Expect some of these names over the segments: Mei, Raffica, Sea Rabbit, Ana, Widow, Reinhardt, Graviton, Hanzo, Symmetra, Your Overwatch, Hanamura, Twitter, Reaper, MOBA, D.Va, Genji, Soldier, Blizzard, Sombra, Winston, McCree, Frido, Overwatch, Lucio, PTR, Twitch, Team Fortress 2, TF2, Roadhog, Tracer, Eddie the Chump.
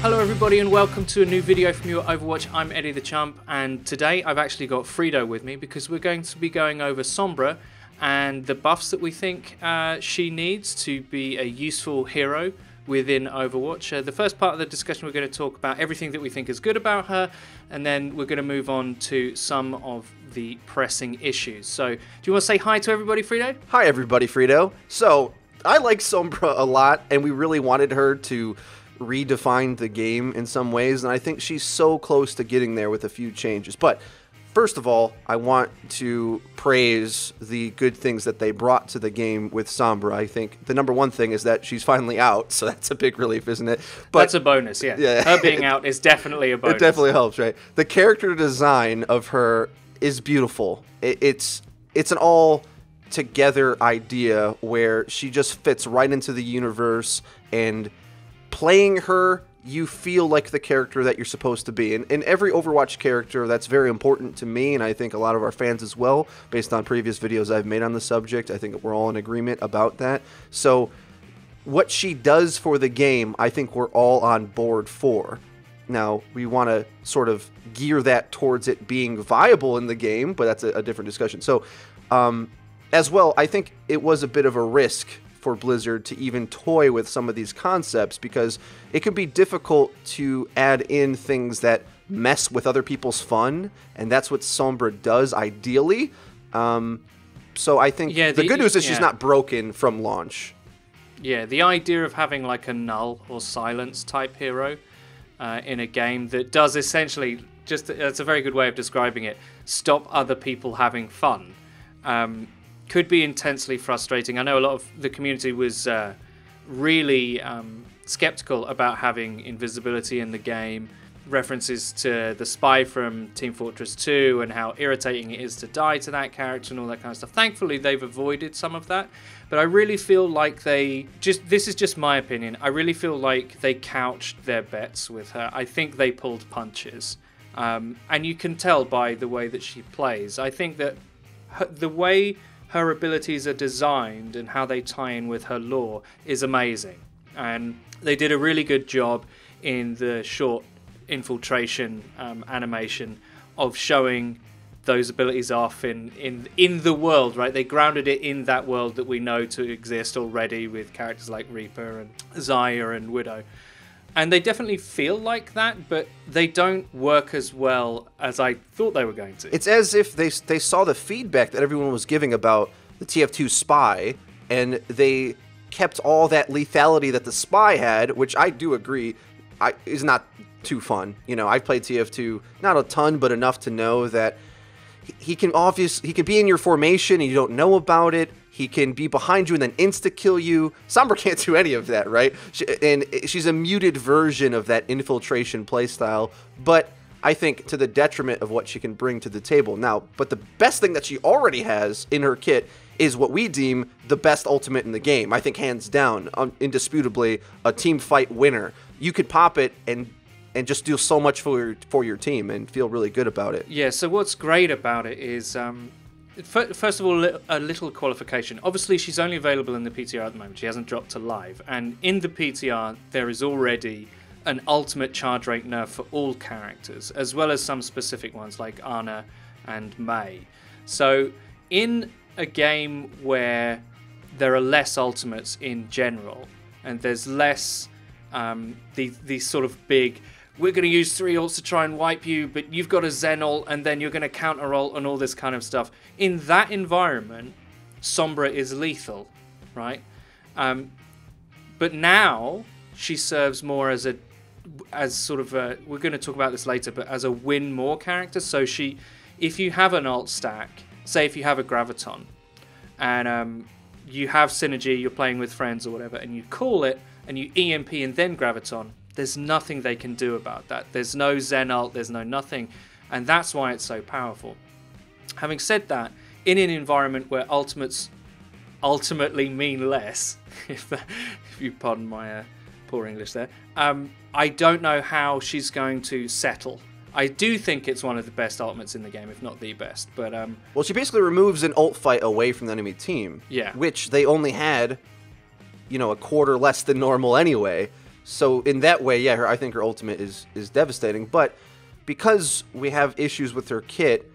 Hello everybody and welcome to a new video from Your Overwatch. I'm Eddie the Chump, and today I've actually got Frido with me because we're going to be going over Sombra and the buffs that we think she needs to be a useful hero within Overwatch. The first part of the discussion we're going to talk about everything that we think is good about her, and then we're going to move on to some of the pressing issues. So do you want to say hi to everybody, Frido? Hi everybody, Frido. So I like Sombra a lot, and we really wanted her to redefined the game in some ways, and I think she's so close to getting there with a few changes. But first of all, I want to praise the good things that they brought to the game with Sombra. I think the number one thing is that she's finally out, so that's a big relief, isn't it? But that's a bonus, yeah. Her being out is definitely a bonus. It definitely helps, right? The character design of her is beautiful. It's an all together idea where she just fits right into the universe, and playing her, you feel like the character that you're supposed to be. And every Overwatch character, that's very important to me, and I think a lot of our fans as well, based on previous videos I've made on the subject. I think we're all in agreement about that. So what she does for the game, I think we're all on board for. Now, we want to sort of gear that towards it being viable in the game, but that's a different discussion. So as well, I think it was a bit of a risk for Blizzard to even toy with some of these concepts, because it can be difficult to add in things that mess with other people's fun, and that's what Sombra does ideally. So I think the good news is she's not broken from launch. Yeah, the idea of having like a null or silence type hero in a game that does essentially just, that's a very good way of describing it, stop other people having fun. Could be intensely frustrating. I know a lot of the community was really skeptical about having invisibility in the game, references to the spy from Team Fortress 2 and how irritating it is to die to that character and all that kind of stuff. Thankfully, they've avoided some of that, but I really feel like they just, this is just my opinion, I really feel like they couched their bets with her. I think they pulled punches, and you can tell by the way that she plays. I think that the way her abilities are designed and how they tie in with her lore is amazing, and they did a really good job in the short infiltration animation of showing those abilities off in the world, right? They grounded it in that world that we know to exist already with characters like Reaper and Zarya and Widow. And they definitely feel like that, but they don't work as well as I thought they were going to. It's as if they saw the feedback that everyone was giving about the TF2 spy, and they kept all that lethality that the spy had, which I do agree is not too fun. You know, I've played TF2 not a ton, but enough to know that he can be in your formation and you don't know about it. He can be behind you and then insta-kill you. Sombra can't do any of that, right? And she's a muted version of that infiltration playstyle, but I think to the detriment of what she can bring to the table. Now, but the best thing that she already has in her kit is what we deem the best ultimate in the game. I think hands down, indisputably, a team fight winner. You could pop it and just do so much for your team and feel really good about it. Yeah, so what's great about it is... First of all, a little qualification. Obviously, she's only available in the PTR at the moment. She hasn't dropped to live. And in the PTR, there is already an ultimate charge rate nerf for all characters, as well as some specific ones like Ana and Mei. So in a game where there are less ultimates in general, and there's less the sort of big... we're going to use 3 ults to try and wipe you, but you've got a Zen ult, and then you're going to counter ult and all this kind of stuff. In that environment, Sombra is lethal, right? But now she serves more as sort of a, we're going to talk about this later, but as a win more character. So she, if you have an ult stack, say if you have a Graviton, and you have synergy, you're playing with friends or whatever, and you call it, and you EMP and then Graviton, there's nothing they can do about that. There's no Zen ult, there's no nothing. And that's why it's so powerful. Having said that, in an environment where ultimates ultimately mean less, if you pardon my poor English there, I don't know how she's going to settle. I do think it's one of the best ultimates in the game, if not the best. But well, she basically removes an ult fight away from the enemy team, which they only had, you know, a quarter less than normal anyway. So in that way, yeah, I think her ultimate is devastating. But because we have issues with her kit,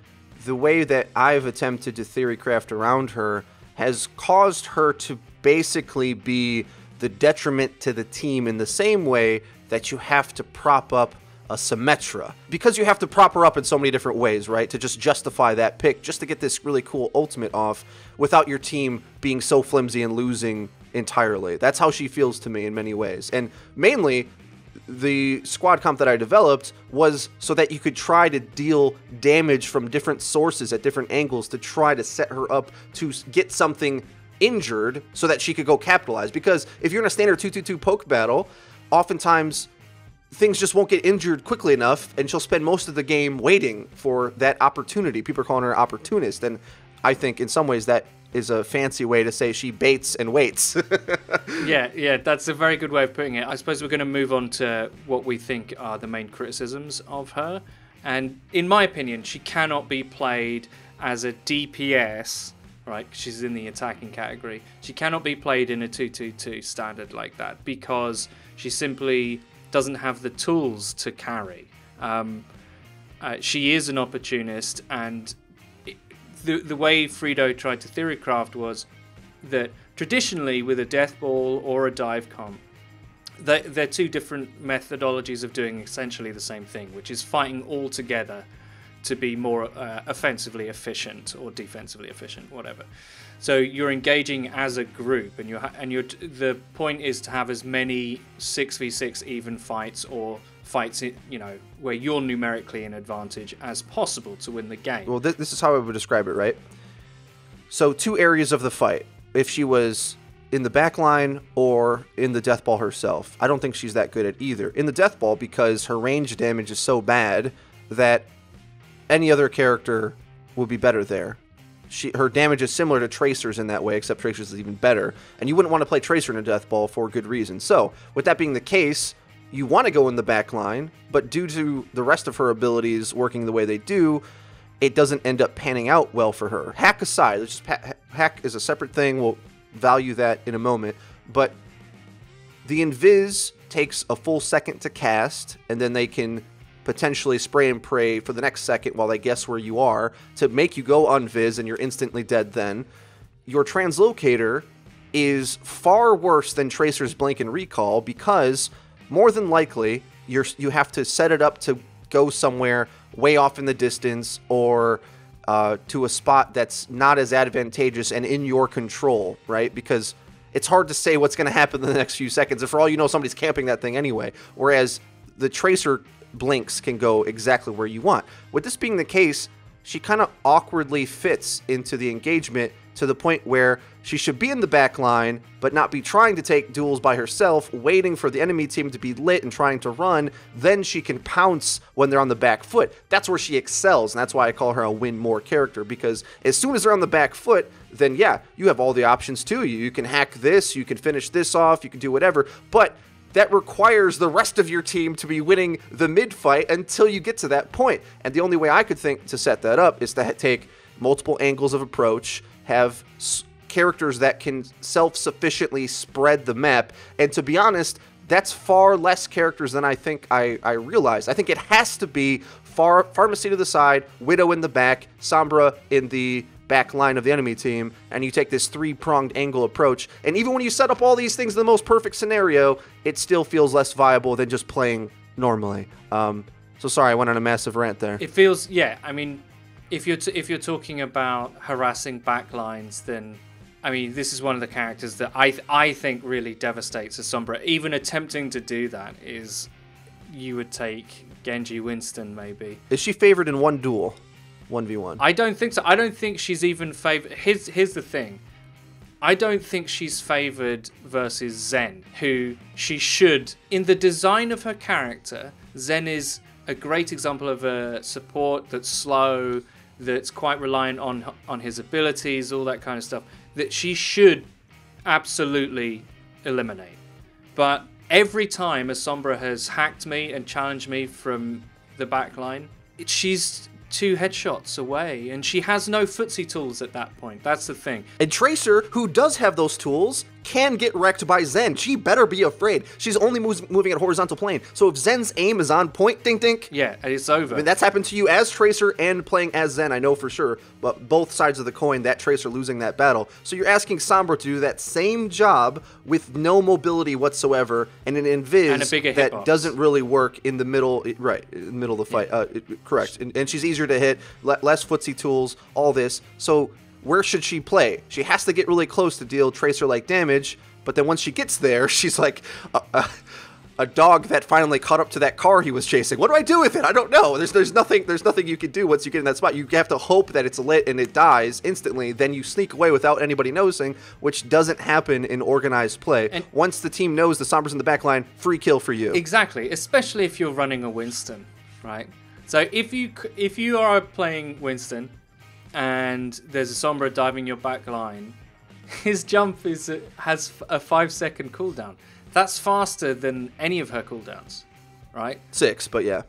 the way that I've attempted to theorycraft around her has caused her to basically be the detriment to the team in the same way that you have to prop up a Symmetra. Because you have to prop her up in so many different ways, right? To just justify that pick, just to get this really cool ultimate off without your team being so flimsy and losing entirely. That's how she feels to me in many ways. And mainly, the squad comp that I developed was so that you could try to deal damage from different sources at different angles to try to set her up to get something injured so that she could go capitalize. Because if you're in a standard 2-2-2 poke battle, oftentimes things just won't get injured quickly enough, and she'll spend most of the game waiting for that opportunity. People are calling her an opportunist, and I think in some ways that is a fancy way to say she baits and waits. Yeah, that's a very good way of putting it. I suppose we're going to move on to what we think are the main criticisms of her. And in my opinion, she cannot be played as a DPS, right? She's in the attacking category. She cannot be played in a 2-2-2 standard like that because she simply doesn't have the tools to carry. She is an opportunist, and the way Frido tried to theorycraft was that traditionally with a death ball or a dive comp, they're two different methodologies of doing essentially the same thing, which is fighting all together to be more offensively efficient or defensively efficient, whatever. So you're engaging as a group, and the point is to have as many 6v6 even fights or fights, you know, where you're numerically in advantage as possible to win the game. Well, this is how I would describe it, right? So two areas of the fight. If she was in the back line or in the death ball herself, I don't think she's that good at either. In the death ball, because her range damage is so bad that any other character will be better there. Her damage is similar to Tracer's in that way, except Tracer's is even better. And you wouldn't want to play Tracer in a death ball for good reason. So, with that being the case, you want to go in the back line, but due to the rest of her abilities working the way they do, it doesn't end up panning out well for her. Hack aside, just hack is a separate thing. We'll value that in a moment. But the invis takes a full second to cast, and then they can potentially spray and pray for the next second while they guess where you are to make you go unvis, and you're instantly dead then. Your translocator is far worse than Tracer's blink and recall because more than likely you have to set it up to go somewhere way off in the distance or to a spot that's not as advantageous and in your control, right? Because it's hard to say what's going to happen in the next few seconds. And for all you know, somebody's camping that thing anyway. Whereas the Tracer blinks can go exactly where you want. With this being the case, she kind of awkwardly fits into the engagement to the point where she should be in the back line, but not be trying to take duels by herself, waiting for the enemy team to be lit and trying to run. Then she can pounce when they're on the back foot. That's where she excels, and that's why I call her a win more character, because as soon as they're on the back foot, then yeah, you have all the options to you. You can hack this, you can finish this off, you can do whatever, but that requires the rest of your team to be winning the mid-fight until you get to that point. And the only way I could think to set that up is to take multiple angles of approach, have characters that can self-sufficiently spread the map. And to be honest, that's far less characters than I think I realized. I think it has to be Pharmacy to the side, Widow in the back, Sombra in the back line of the enemy team, and you take this three-pronged angle approach. And even when you set up all these things in the most perfect scenario, it still feels less viable than just playing normally. So sorry, I went on a massive rant there. It feels, yeah, I mean, if you're talking about harassing backlines, then, I mean, this is one of the characters that I think really devastates a Sombra. Even attempting to do that is, you would take Genji, Winston, maybe. Is she favored in one duel? 1v1. I don't think so. I don't think she's even favored. Here's the thing. I don't think she's favored versus Zen, who she should. In the design of her character, Zen is a great example of a support that's slow, that's quite reliant on his abilities, all that kind of stuff, that she should absolutely eliminate. But every time a Sombra has hacked me and challenged me from the backline, she's two headshots away, and she has no footsie tools at that point. That's the thing. And Tracer, who does have those tools, can get wrecked by Zen. She better be afraid. She's only moving at horizontal plane. So if Zen's aim is on point, think. Yeah, it's over. I mean, that's happened to you as Tracer and playing as Zen, I know for sure. But both sides of the coin, that Tracer losing that battle. So you're asking Sombra to do that same job with no mobility whatsoever and an invis and a bigger that hitbox. Doesn't really work in the middle, right, in the middle of the fight. Yeah. Correct. And she's easier to hit, less footsie tools, all this. So where should she play? She has to get really close to deal Tracer-like damage, but then once she gets there, she's like a dog that finally caught up to that car he was chasing. What do I do with it? I don't know. There's nothing you can do once you get in that spot. You have to hope that it's lit and it dies instantly. Then you sneak away without anybody noticing, which doesn't happen in organized play. And once the team knows the Sombra's in the back line, free kill for you. Exactly, especially if you're running a Winston, right? So if you are playing Winston, and there's a Sombra diving your back line, his jump has a 5-second cooldown. That's faster than any of her cooldowns, right? 6, but yeah.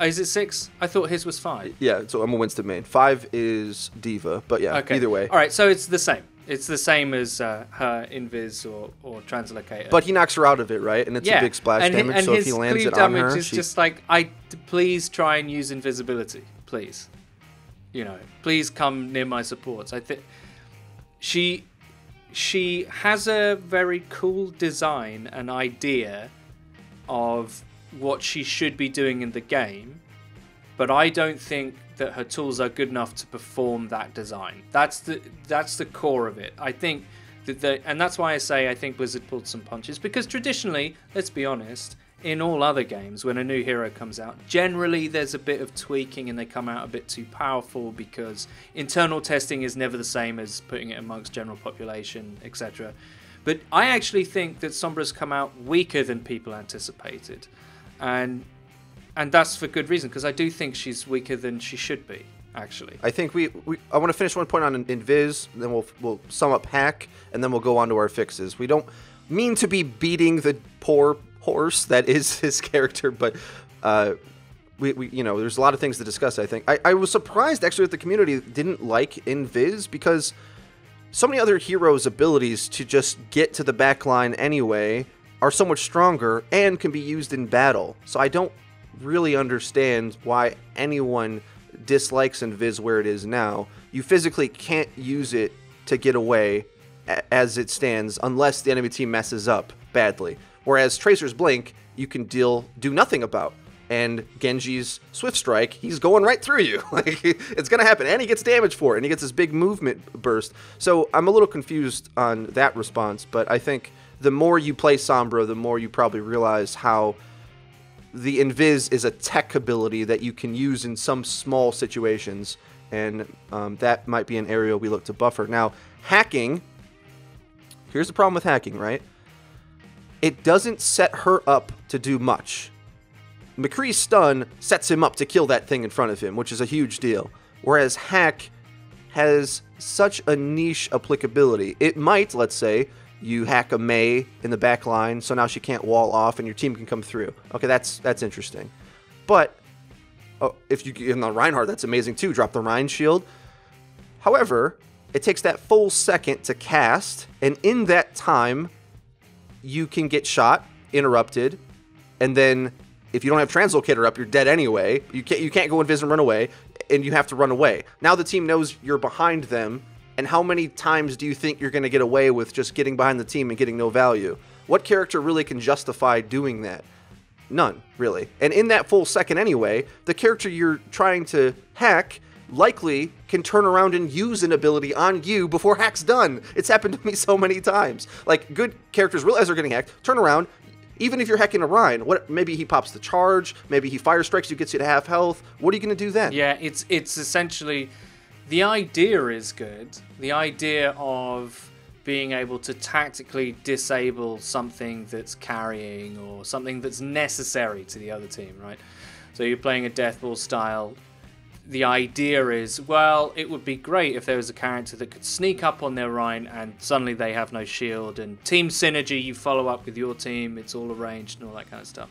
Oh, is it 6? I thought his was 5. Yeah, so I'm a Winston main. 5 is D.Va, but yeah, okay. Either way. All right, so it's the same. It's the same as her invis or translocator. But he knocks her out of it, right? And it's a big splash damage, so if he lands it on her... And his cleave damage is just like, please try and use invisibility, please. You know, please come near my supports. I think she has a very cool design and idea of what she should be doing in the game, but I don't think that her tools are good enough to perform that design. That's the core of it. I think that and that's why I say I think Blizzard pulled some punches, because traditionally, let's be honest, in all other games, when a new hero comes out, generally there's a bit of tweaking and they come out a bit too powerful because internal testing is never the same as putting it amongst general population, etc. But I actually think that Sombra's come out weaker than people anticipated. And that's for good reason, because I do think she's weaker than she should be, actually. I think I want to finish one point on Invis, then we'll sum up Hack, and then we'll go on to our fixes. We don't mean to be beating the poor horse that is his character, but we you know, there's a lot of things to discuss. I think I was surprised actually that the community didn't like Invis, because so many other heroes' abilities to just get to the back line anyway are so much stronger and can be used in battle. So I don't really understand why anyone dislikes Invis where it is now. You physically can't use it to get away as it stands unless the enemy team messes up badly. Whereas Tracer's Blink, you can do nothing about. And Genji's Swift Strike, he's going right through you. Like, it's going to happen. And he gets damage for it. And he gets this big movement burst. So I'm a little confused on that response. But I think the more you play Sombra, the more you probably realize how the Invis is a tech ability that you can use in some small situations. And that might be an area we look to buffer. Now, hacking. Here's the problem with hacking, right? It doesn't set her up to do much. McCree's stun sets him up to kill that thing in front of him, which is a huge deal. Whereas Hack has such a niche applicability. It might, let's say, you hack a Mei in the back line, so now she can't wall off and your team can come through. Okay, that's interesting. But if you get in the Reinhardt, that's amazing too. Drop the Rein shield. However, it takes that full second to cast, and in that time, you can get shot, interrupted, and then if you don't have Translocator up, you're dead anyway. You can't go invis and run away, and you have to run away. Now the team knows you're behind them, and how many times do you think you're going to get away with just getting behind the team and getting no value? What character really can justify doing that? None, really. And in that full second anyway, the character you're trying to hack likely can turn around and use an ability on you before hack's done. It's happened to me so many times. Like, good characters realize they're getting hacked, turn around, even if you're hacking a Rein, maybe he pops the charge, maybe he fire strikes you, gets you to half health. What are you going to do then? Yeah, it's essentially, the idea is good. The idea of being able to tactically disable something that's carrying or something that's necessary to the other team, right? So you're playing a death ball style. The idea is, well, it would be great if there was a character that could sneak up on their Rein and suddenly they have no shield, and team synergy, you follow up with your team, it's all arranged and all that kind of stuff.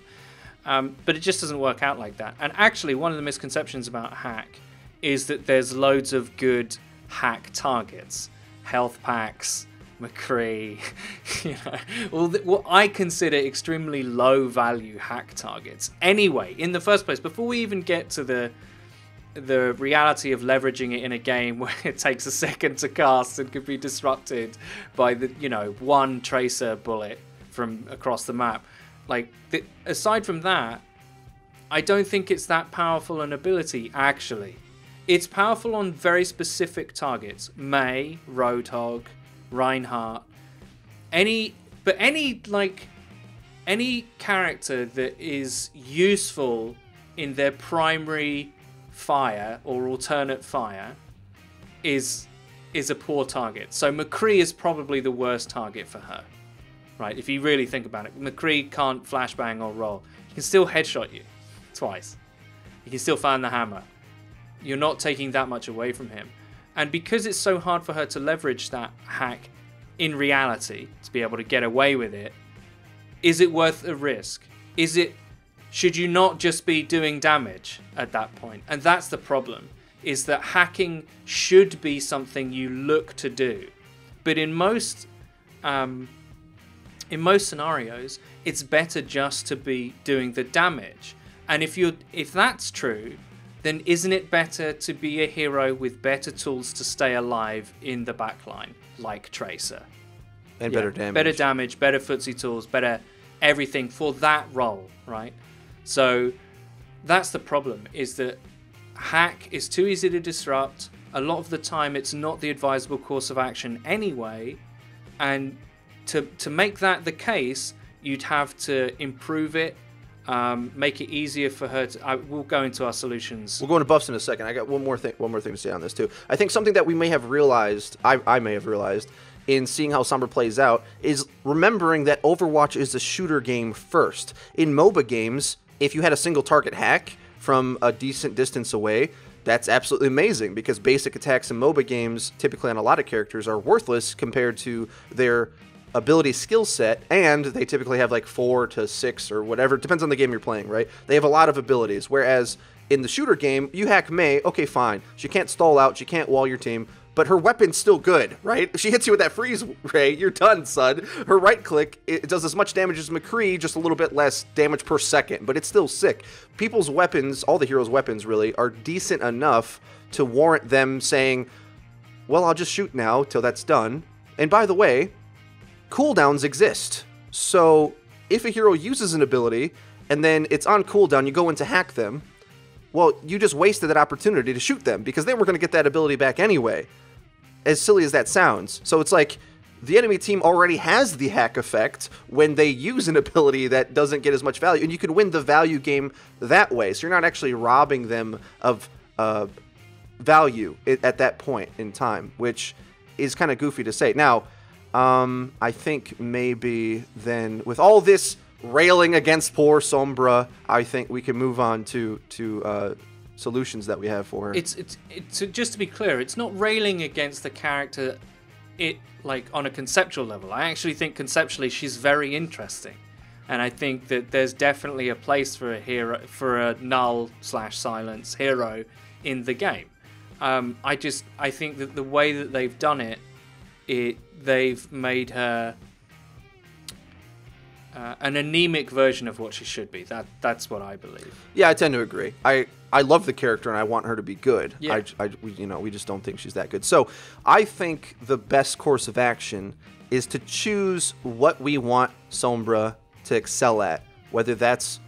But it just doesn't work out like that. And actually, one of the misconceptions about Hack is that there's loads of good Hack targets. Health packs, McCree, you know, all the, what I consider extremely low value hack targets. Anyway, in the first place, before we even get to the reality of leveraging it in a game where it takes a second to cast and could be disrupted by the, you know, one Tracer bullet from across the map, like, aside from that, I don't think it's that powerful an ability, actually. It's powerful on very specific targets. Mei, Roadhog, Reinhardt, any character that is useful in their primary fire or alternate fire is a poor target. So McCree is probably the worst target for her, right? If you really think about it, McCree can't flashbang or roll. He can still headshot you twice. He can still find the hammer. You're not taking that much away from him. And because it's so hard for her to leverage that hack in reality, to be able to get away with it, is it worth a risk? Is it, should you not just be doing damage at that point? And that's the problem, is that hacking should be something you look to do. But in most scenarios, it's better just to be doing the damage. And if that's true, then isn't it better to be a hero with better tools to stay alive in the backline, like Tracer? And yeah, better damage. Better damage, better footsie tools, better everything for that role, right? So that's the problem, is that hack is too easy to disrupt. A lot of the time, it's not the advisable course of action anyway. And to make that the case, you'd have to improve it. Make it easier for her to... we'll go into our solutions. We'll go into buffs in a second. I got one more thing to say on this, too. I think something that we may have realized, I may have realized, in seeing how Sombra plays out, is remembering that Overwatch is a shooter game first. In MOBA games, if you had a single target hack from a decent distance away, that's absolutely amazing, because basic attacks in MOBA games, typically on a lot of characters, are worthless compared to their ability skill set, and they typically have like 4 to 6 or whatever. It depends on the game you're playing, right? They have a lot of abilities, whereas in the shooter game, you hack Mei, okay, fine. She can't stall out, she can't wall your team, but her weapon's still good, right? If she hits you with that freeze ray, you're done, son. Her right click, it does as much damage as McCree, just a little bit less damage per second, but it's still sick. People's weapons, all the heroes' weapons really, are decent enough to warrant them saying, well, I'll just shoot now till that's done. And by the way, cooldowns exist. So if a hero uses an ability and then it's on cooldown, you go in to hack them, well, you just wasted that opportunity to shoot them, because they were going to get that ability back anyway, as silly as that sounds. So it's like the enemy team already has the hack effect when they use an ability that doesn't get as much value, and you can win the value game that way. So you're not actually robbing them of value at that point in time, which is kind of goofy to say. Now, I think maybe then, with all this railing against poor Sombra, I think we can move on to solutions that we have for her. It's just to be clear, it's not railing against the character, like on a conceptual level. I actually think conceptually she's very interesting, and I think that there's definitely a place for a hero, for a null/silence hero in the game. I think that the way that they've done it, they've made her an anemic version of what she should be. That's what I believe. Yeah, I tend to agree. I love the character and I want her to be good. Yeah. We just don't think she's that good. So I think the best course of action is to choose what we want Sombra to excel at, whether that's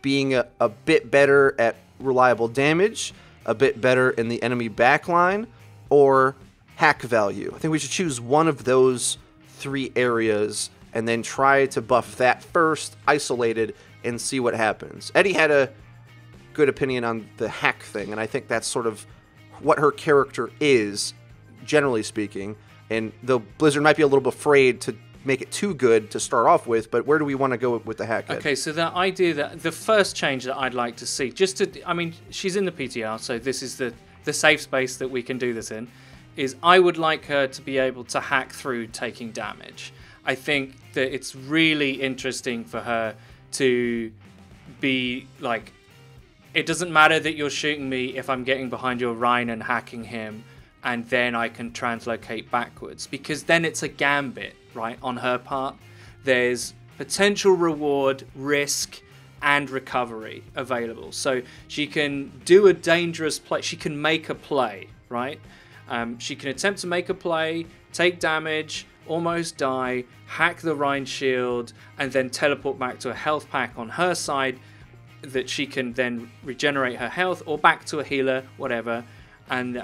being a bit better at reliable damage, a bit better in the enemy backline, or hack value. I think we should choose one of those three areas and then try to buff that first, isolated, and see what happens. Eddie had a good opinion on the hack thing, and I think that's sort of what her character is, generally speaking. And though Blizzard might be a little bit afraid to make it too good to start off with, but where do we want to go with the hack? Okay, so the idea that the first change that I'd like to see, she's in the PTR, so this is the safe space that we can do this in, is I would like her to be able to hack through taking damage. I think that it's really interesting for her to be like, it doesn't matter that you're shooting me if I'm getting behind your Rein and hacking him and then I can translocate backwards, because then it's a gambit, right, on her part. There's potential reward, risk, and recovery available. So she can do a dangerous play, she can make a play, right? She can attempt to make a play, take damage, almost die, hack the Rein shield, and then teleport back to a health pack on her side that she can then regenerate her health, or back to a healer, whatever, and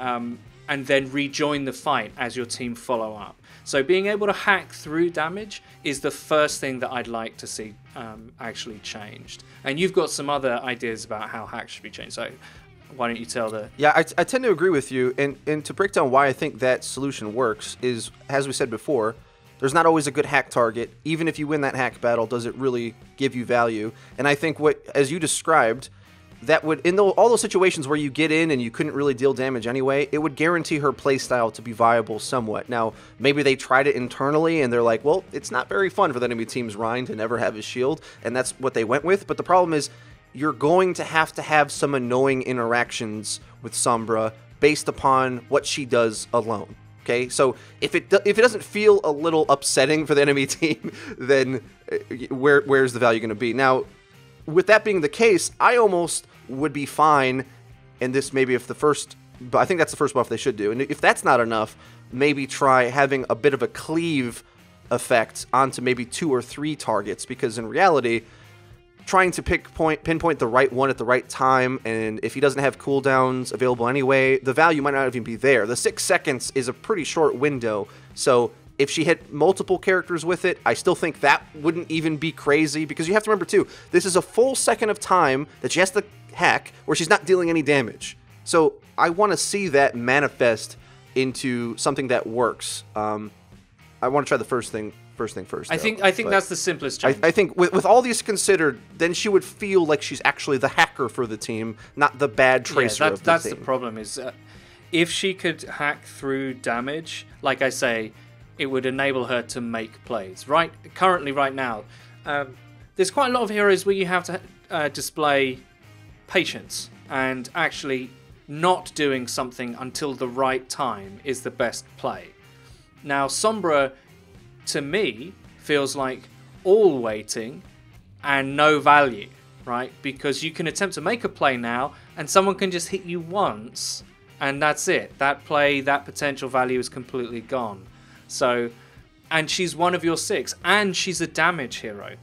then rejoin the fight as your team follow up. So being able to hack through damage is the first thing that I'd like to see actually changed. And you've got some other ideas about how hacks should be changed, so why don't you tell the... Yeah, I tend to agree with you, and to break down why I think that solution works is, as we said before, there's not always a good hack target. Even if you win that hack battle, does it really give you value? And I think what, as you described, that would, in all those situations where you get in and you couldn't really deal damage anyway, it would guarantee her playstyle to be viable somewhat. Now, maybe they tried it internally and they're like, well, it's not very fun for the enemy team's Rein to never have his shield, and that's what they went with. But the problem is, you're going to have some annoying interactions with Sombra based upon what she does alone. Okay, so if it doesn't feel a little upsetting for the enemy team, then where's the value going to be? Now, with that being the case, I almost would be fine, and this maybe if the first, but I think that's the first buff they should do. And if that's not enough, maybe try having a bit of a cleave effect onto maybe 2 or 3 targets, because in reality, trying to pinpoint the right one at the right time, and if he doesn't have cooldowns available anyway, the value might not even be there. The 6 seconds is a pretty short window, so if she hit multiple characters with it, I still think that wouldn't even be crazy, because you have to remember too, this is a full second of time that she has to hack where she's not dealing any damage. So I want to see that manifest into something that works. I want to try the first thing first. I think that's the simplest change. I think with all these considered, then she would feel like she's actually the hacker for the team, not the bad tracer. Yeah, that's the problem is, if she could hack through damage, like I say, it would enable her to make plays. Right, currently, right now, there's quite a lot of heroes where you have to display patience and actually not doing something until the right time is the best play. Now, Sombra, to me, feels like all waiting and no value, right? Because you can attempt to make a play now and someone can just hit you once and that's it. That play, that potential value is completely gone. So, and she's one of your 6 and she's a damage hero,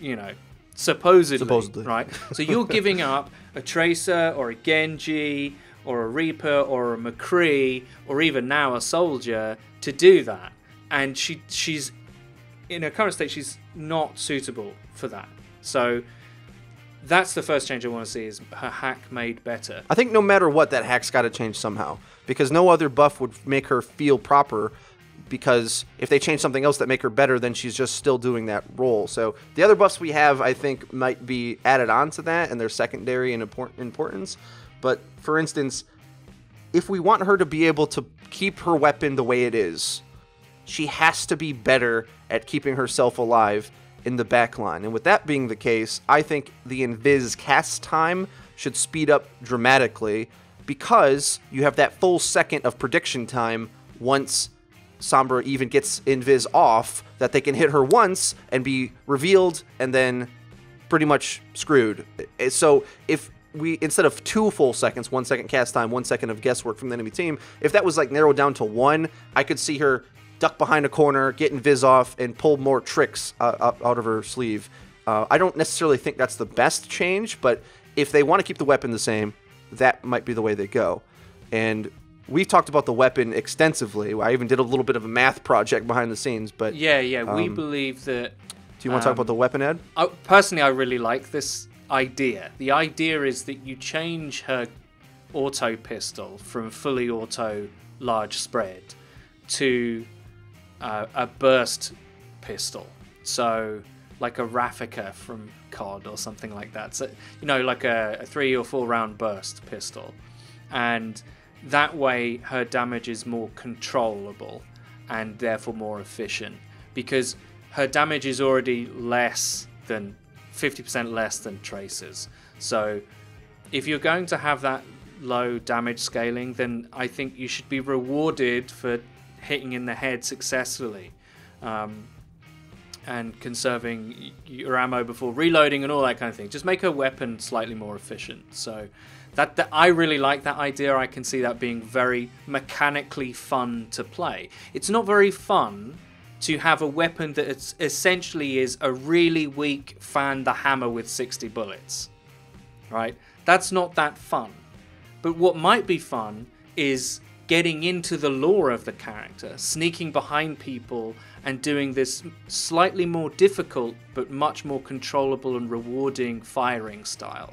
you know, supposedly. Right? So you're giving up a Tracer or a Genji or a Reaper or a McCree or even now a Soldier to do that. And she's, in her current state, she's not suitable for that. So that's the first change I want to see, is her hack made better. I think no matter what, that hack's got to change somehow, because no other buff would make her feel proper, because if they change something else that make her better, then she's just still doing that role. So the other buffs we have, I think, might be added on to that, and they're secondary in importance. But for instance, if we want her to be able to keep her weapon the way it is, she has to be better at keeping herself alive in the back line. And with that being the case, I think the invis cast time should speed up dramatically, because you have that full second of prediction time once Sombra even gets invis off, that they can hit her once and be revealed and then pretty much screwed. So if we, instead of 2 full seconds, 1 second cast time, 1 second of guesswork from the enemy team, if that was like narrowed down to 1, I could see her duck behind a corner, get invis off, and pull more tricks out of her sleeve. I don't necessarily think that's the best change, but if they want to keep the weapon the same, that might be the way they go. And we've talked about the weapon extensively. I even did a little bit of a math project behind the scenes. But yeah, we believe that... Do you want to talk about the weapon, Ed? Personally, I really like this idea. The idea is that you change her auto pistol from fully auto large spread to... a burst pistol, so like a Raffica from COD or something like that. So, you know, like a 3 or 4 round burst pistol, and that way her damage is more controllable and therefore more efficient, because her damage is already less than 50% less than Tracer's. So if you're going to have that low damage scaling, then I think you should be rewarded for hitting in the head successfully, and conserving your ammo before reloading and all that kind of thing. Just make a weapon slightly more efficient. So that I really like that idea. I can see that being very mechanically fun to play. It's not very fun to have a weapon that essentially is a really weak fan the hammer with 60 bullets, right? That's not that fun. But what might be fun is getting into the lore of the character, sneaking behind people and doing this slightly more difficult but much more controllable and rewarding firing style.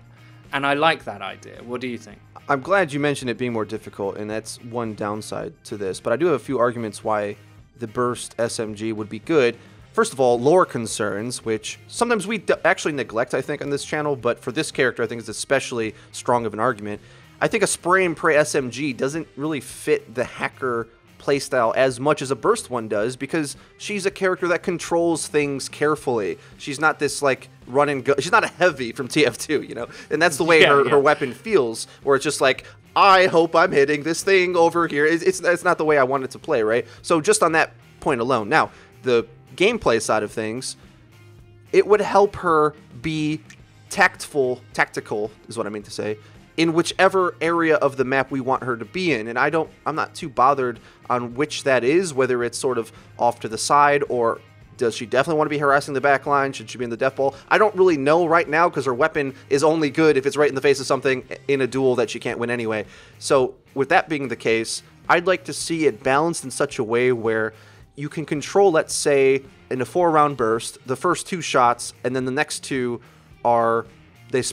And I like that idea. What do you think? I'm glad you mentioned it being more difficult, and that's one downside to this. But I do have a few arguments why the burst SMG would be good. First of all, lore concerns, which sometimes we actually neglect, I think, on this channel, but for this character, I think it's especially strong of an argument. I think a spray and pray SMG doesn't really fit the hacker playstyle as much as a burst one does, because she's a character that controls things carefully. She's not this, like, run and go. She's not a heavy from TF2, you know? And that's the way her weapon feels, where it's just like, I hope I'm hitting this thing over here. It's not the way I want it to play, right? So just on that point alone. Now, the gameplay side of things, it would help her be tactical is what I mean to say, in whichever area of the map we want her to be in. And I'm not too bothered on which that is, whether it's sort of off to the side, or does she definitely want to be harassing the back line? Should she be in the death ball? I don't really know right now, because her weapon is only good if it's right in the face of something in a duel that she can't win anyway. So with that being the case, I'd like to see it balanced in such a way where you can control, let's say, in a 4-round burst, the first 2 shots, and then the next 2 are, they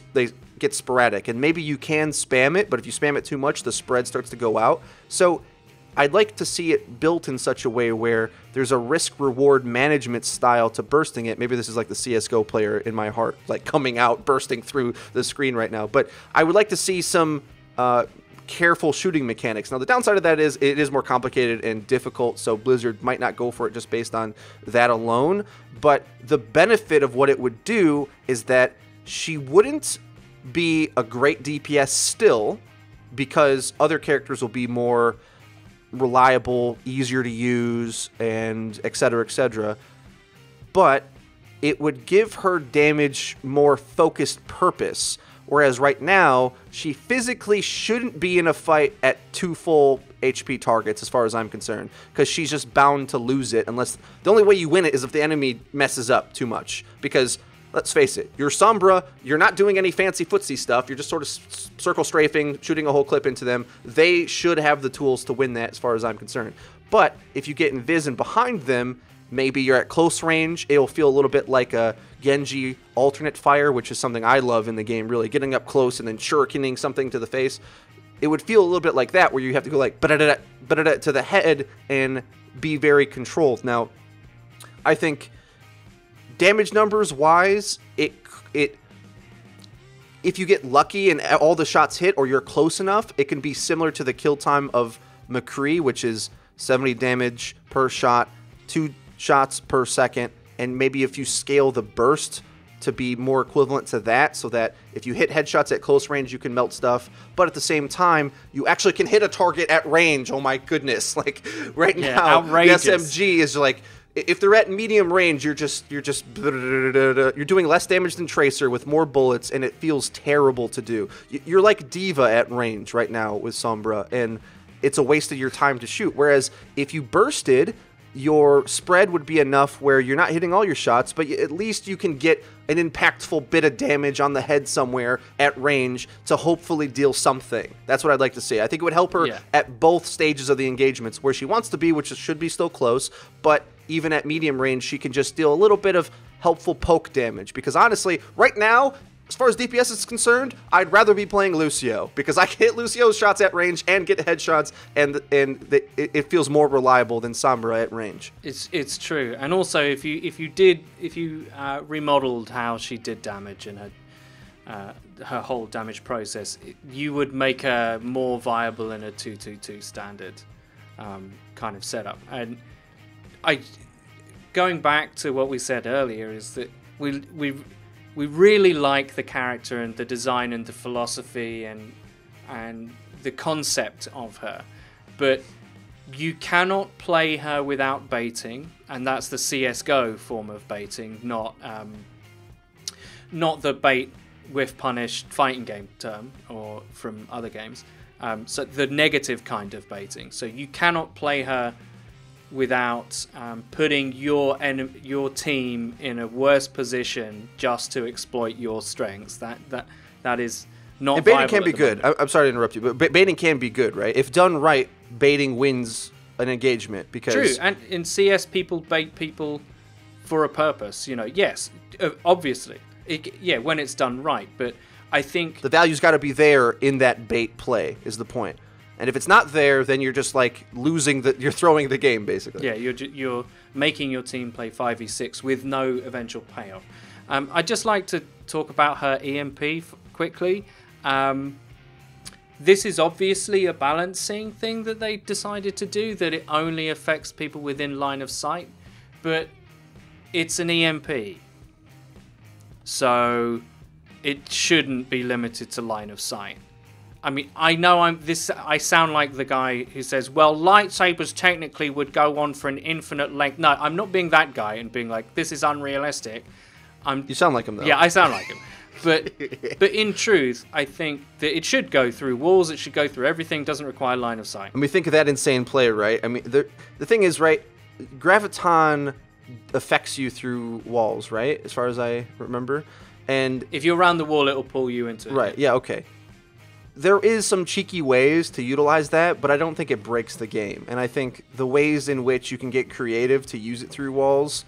get sporadic. And maybe you can spam it, but if you spam it too much, the spread starts to go out. So I'd like to see it built in such a way where there's a risk-reward management style to bursting it. Maybe this is like the CSGO player in my heart, like coming out, bursting through the screen right now. But I would like to see some careful shooting mechanics. Now, the downside of that is it is more complicated and difficult, so Blizzard might not go for it just based on that alone. But the benefit of what it would do is that she wouldn't be a great DPS still, because other characters will be more reliable, easier to use, and etc. But it would give her damage more focused purpose. Whereas right now, she physically shouldn't be in a fight at 2 full HP targets, as far as I'm concerned, because she's just bound to lose it. Unless the only way you win it is if the enemy messes up too much. Because let's face it, you're Sombra, you're not doing any fancy footsie stuff. You're just sort of circle strafing, shooting a whole clip into them. They should have the tools to win that, as far as I'm concerned. But if you get invis and behind them, maybe you're at close range. It'll feel a little bit like a Genji alternate fire, which is something I love in the game, really. Getting up close and then shurikening something to the face. It would feel a little bit like that, where you have to go like, ba-da-da-da, to the head and be very controlled. Now, I think damage numbers-wise, if you get lucky and all the shots hit or you're close enough, it can be similar to the kill time of McCree, which is 70 damage per shot, 2 shots per second, and maybe if you scale the burst to be more equivalent to that, so that if you hit headshots at close range, you can melt stuff, but at the same time, you actually can hit a target at range. Oh my goodness, like right now, outrageous. The SMG is like, if they're at medium range, you're doing less damage than Tracer with more bullets, and it feels terrible to do. You're like D.Va at range right now with Sombra, and it's a waste of your time to shoot. Whereas if you bursted, your spread would be enough where you're not hitting all your shots, but at least you can get an impactful bit of damage on the head somewhere at range to hopefully deal something. That's what I'd like to see. I think it would help her at both stages of the engagements, where she wants to be, which should be still close, but even at medium range, she can just deal a little bit of helpful poke damage. Because honestly, right now, as far as DPS is concerned, I'd rather be playing Lucio, because I can hit Lucio's shots at range and get headshots, and it feels more reliable than Sombra at range. It's true, and also if you remodeled how she did damage in her whole damage process, you would make her more viable in a 2-2-2 standard kind of setup. And going back to what we said earlier, is that we really like the character and the design and the philosophy and the concept of her. But you cannot play her without baiting, and that's the CS:GO form of baiting, not the bait with punish fighting game term or from other games. So the negative kind of baiting. So you cannot play her without putting your team in a worse position just to exploit your strengths. That is not. And baiting can be good. I'm sorry to interrupt you, but baiting can be good, right? If done right, baiting wins an engagement because. True, and in CS, people bait people for a purpose. You know, yes, obviously, yeah, when it's done right, but. I think the value's got to be there in that bait play is the point, and if it's not there, then you're just like losing the. You're throwing the game basically. Yeah, you're making your team play 5v6 with no eventual payoff. I'd just like to talk about her EMP quickly. This is obviously a balancing thing that they decided to do, that it only affects people within line of sight, but it's an EMP, so. It shouldn't be limited to line of sight. I mean, I know I sound like the guy who says, well, lightsabers technically would go on for an infinite length. No, I'm not being that guy and being like, this is unrealistic. You sound like him, though. Yeah, I sound like him. But in truth, I think that it should go through walls. It should go through everything. Doesn't require line of sight. I mean, think of that insane player, right? I mean, the thing is, right, Graviton affects you through walls, right, as far as I remember. And if you're around the wall, it'll pull you into it. Right, yeah, okay. There is some cheeky ways to utilize that, but I don't think it breaks the game. And I think the ways in which you can get creative to use it through walls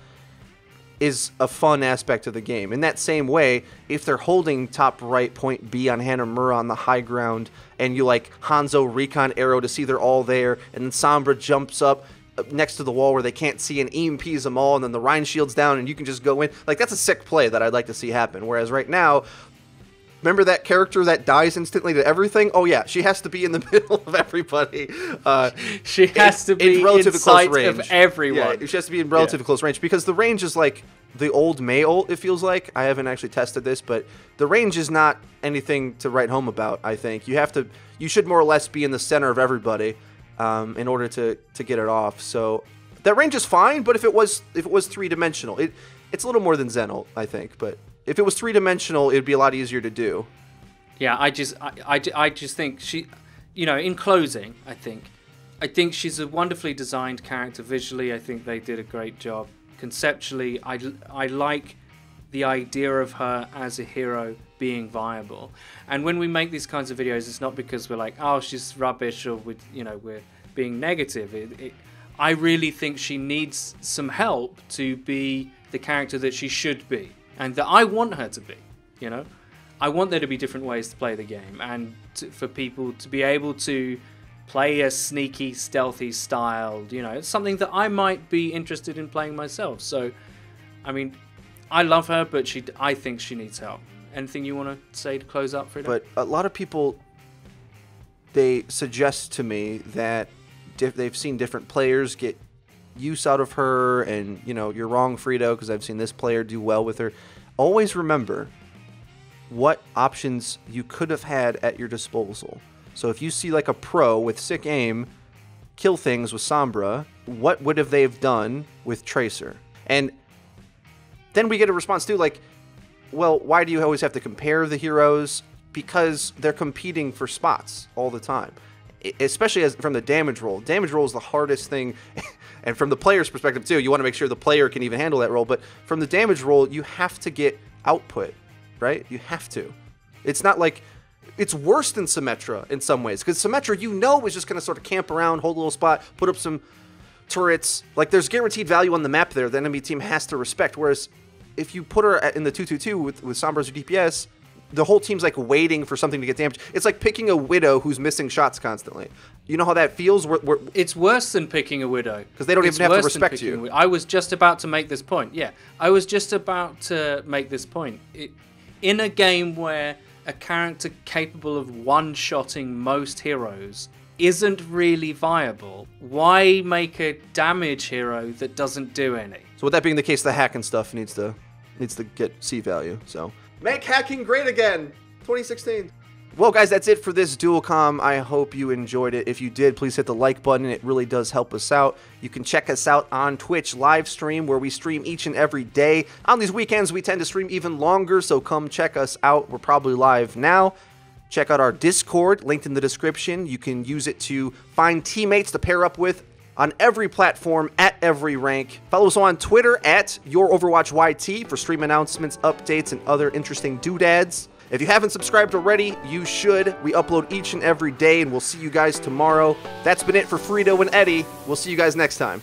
is a fun aspect of the game. In that same way, if they're holding top right point B on Hanamura on the high ground, and you like Hanzo recon arrow to see they're all there, and then Sombra jumps up next to the wall where they can't see and EMPs them all, and then the Rein shield's down and you can just go in. Like, that's a sick play that I'd like to see happen. Whereas right now, remember that character that dies instantly to everything? Oh yeah, she has to be in the middle of everybody. She has to be in relatively close range of everyone. Yeah, she has to be in relatively close range, because the range is like the old Mei ult, it feels like. I haven't actually tested this, but the range is not anything to write home about, I think. You should more or less be in the center of everybody. In order to get it off, so that range is fine. But if it was three-dimensional, it's a little more than Zen ult, I think. But if it was three-dimensional, it'd be a lot easier to do. Yeah, I just think she, you know, in closing, I think she's a wonderfully designed character visually. I think they did a great job conceptually. I like the idea of her as a hero being viable. And when we make these kinds of videos, it's not because we're like, oh, she's rubbish, or we're being negative. I really think she needs some help to be the character that she should be, and that I want her to be, you know? I want there to be different ways to play the game, and for people to be able to play a sneaky, stealthy style, you know, it's something that I might be interested in playing myself. So, I mean, I love her, but I think she needs help. Anything you want to say to close up, Frido? But a lot of people, they suggest to me that they've seen different players get use out of her, and, you know, you're wrong, Frido, because I've seen this player do well with her. Always remember what options you could have had at your disposal. So if you see, like, a pro with sick aim kill things with Sombra, what would have they have done with Tracer? And then we get a response, too, like, well, why do you always have to compare the heroes? Because they're competing for spots all the time, especially from the damage roll. Damage roll is the hardest thing, and from the player's perspective too, you want to make sure the player can even handle that roll, but from the damage roll, you have to get output, right? You have to. It's not like, it's worse than Symmetra in some ways, because Symmetra, you know, is just going to sort of camp around, hold a little spot, put up some turrets. Like, there's guaranteed value on the map there the enemy team has to respect, whereas if you put her in the 2-2-2 with Sombra's DPS, the whole team's like waiting for something to get damaged. It's like picking a Widow who's missing shots constantly. You know how that feels? It's worse than picking a Widow. Because they don't even have to respect you. I was just about to make this point. Yeah, I was just about to make this point. In a game where a character capable of one-shotting most heroes isn't really viable, why make a damage hero that doesn't do any? So with that being the case, the hack and stuff needs to get C value. So make hacking great again, 2016. Well, guys, that's it for this dual comm. I hope you enjoyed it. If you did, please hit the like button. It really does help us out. You can check us out on Twitch live stream, where we stream each and every day. On these weekends, we tend to stream even longer, so come check us out. We're probably live now. Check out our Discord, linked in the description. You can use it to find teammates to pair up with on every platform, at every rank. Follow us on Twitter at Your Overwatch YT for stream announcements, updates, and other interesting doodads. If you haven't subscribed already, you should. We upload each and every day, and we'll see you guys tomorrow. That's been it for Frido and Eddie. We'll see you guys next time.